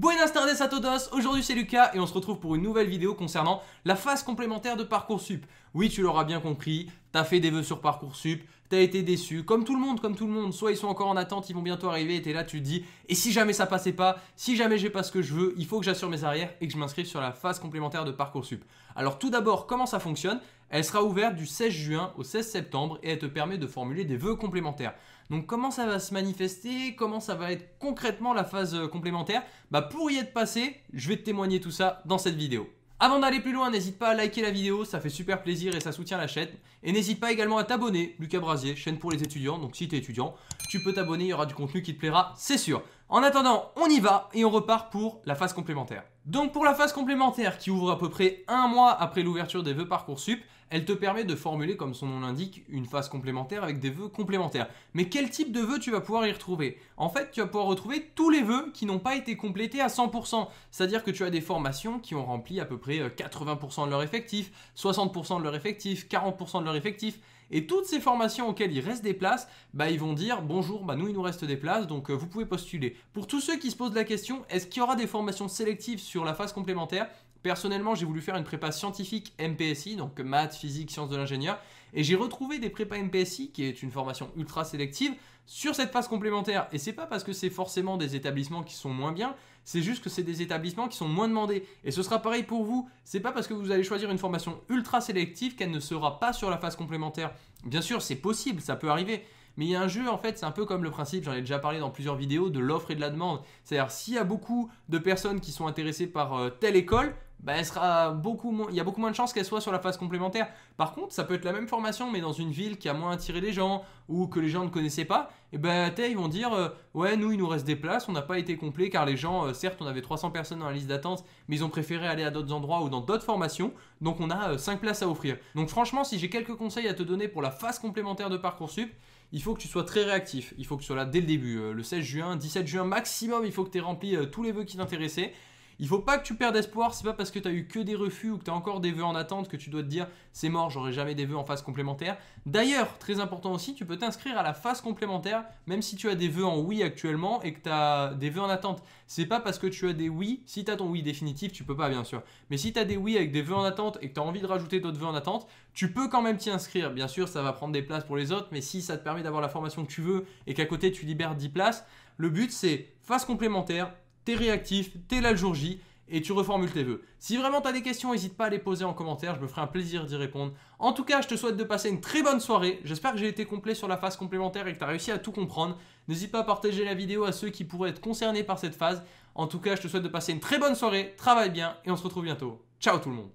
Buenas tardes a todos, aujourd'hui c'est Lucas et on se retrouve pour une nouvelle vidéo concernant la phase complémentaire de Parcoursup. Oui, tu l'auras bien compris, t'as fait des vœux sur Parcoursup, t'as été déçu, comme tout le monde, soit ils sont encore en attente, ils vont bientôt arriver et t'es là, tu te dis, et si jamais ça passait pas, si jamais j'ai pas ce que je veux, il faut que j'assure mes arrières et que je m'inscrive sur la phase complémentaire de Parcoursup. Alors tout d'abord, comment ça fonctionne? Elle sera ouverte du 16 juin au 16 septembre et elle te permet de formuler des vœux complémentaires. Donc comment ça va se manifester? Comment ça va être concrètement la phase complémentaire? Bah pour y être passé, je vais te témoigner tout ça dans cette vidéo. Avant d'aller plus loin, n'hésite pas à liker la vidéo, ça fait super plaisir et ça soutient la chaîne. Et n'hésite pas également à t'abonner, Lucas Brasier, chaîne pour les étudiants. Donc si tu es étudiant, tu peux t'abonner, il y aura du contenu qui te plaira, c'est sûr. En attendant, on y va et on repart pour la phase complémentaire. Donc pour la phase complémentaire qui ouvre à peu près un mois après l'ouverture des vœux Parcoursup, elle te permet de formuler, comme son nom l'indique, une phase complémentaire avec des vœux complémentaires. Mais quel type de vœux tu vas pouvoir y retrouver? En fait, tu vas pouvoir retrouver tous les vœux qui n'ont pas été complétés à 100%. C'est-à-dire que tu as des formations qui ont rempli à peu près 80% de leur effectif, 60% de leur effectif, 40% de leur effectif. Et toutes ces formations auxquelles il reste des places, bah ils vont dire « Bonjour, bah nous il nous reste des places, donc vous pouvez postuler ». Pour tous ceux qui se posent la question, est-ce qu'il y aura des formations sélectives sur la phase complémentaire? Personnellement, j'ai voulu faire une prépa scientifique MPSI, donc maths, physique, sciences de l'ingénieur, et j'ai retrouvé des prépas MPSI, qui est une formation ultra sélective, sur cette phase complémentaire. Et c'est pas parce que c'est forcément des établissements qui sont moins bien, c'est juste que c'est des établissements qui sont moins demandés. Et ce sera pareil pour vous, c'est pas parce que vous allez choisir une formation ultra sélective qu'elle ne sera pas sur la phase complémentaire. Bien sûr, c'est possible, ça peut arriver. Mais il y a un jeu, en fait, c'est un peu comme le principe, j'en ai déjà parlé dans plusieurs vidéos, de l'offre et de la demande. C'est-à-dire, s'il y a beaucoup de personnes qui sont intéressées par telle école, bah, il y a beaucoup moins de chances qu'elle soit sur la phase complémentaire. Par contre, ça peut être la même formation, mais dans une ville qui a moins attiré les gens ou que les gens ne connaissaient pas, et ben bah, ils vont dire ouais, nous, il nous reste des places, on n'a pas été complet car les gens, certes, on avait 300 personnes dans la liste d'attente, mais ils ont préféré aller à d'autres endroits ou dans d'autres formations, donc on a 5 places à offrir. Donc franchement, si j'ai quelques conseils à te donner pour la phase complémentaire de Parcoursup, il faut que tu sois très réactif, il faut que tu sois là dès le début, le 16 juin, 17 juin maximum, il faut que tu aies rempli tous les vœux qui t'intéressaient. Il ne faut pas que tu perdes espoir, c'est pas parce que tu as eu que des refus ou que tu as encore des vœux en attente que tu dois te dire « c'est mort, j'aurai jamais des vœux en phase complémentaire ». D'ailleurs, très important aussi, tu peux t'inscrire à la phase complémentaire même si tu as des vœux en oui actuellement et que tu as des vœux en attente. C'est pas parce que tu as des oui, si tu as ton oui définitif, tu peux pas bien sûr. Mais si tu as des oui avec des vœux en attente et que tu as envie de rajouter d'autres vœux en attente, tu peux quand même t'y inscrire. Bien sûr, ça va prendre des places pour les autres, mais si ça te permet d'avoir la formation que tu veux et qu'à côté tu libères 10 places, le but c'est phase complémentaire, t'es réactif, t'es là le jour J et tu reformules tes vœux. Si vraiment t'as des questions, n'hésite pas à les poser en commentaire, je me ferai un plaisir d'y répondre. En tout cas, je te souhaite de passer une très bonne soirée. J'espère que j'ai été complet sur la phase complémentaire et que tu as réussi à tout comprendre. N'hésite pas à partager la vidéo à ceux qui pourraient être concernés par cette phase. En tout cas, je te souhaite de passer une très bonne soirée, travaille bien et on se retrouve bientôt. Ciao tout le monde!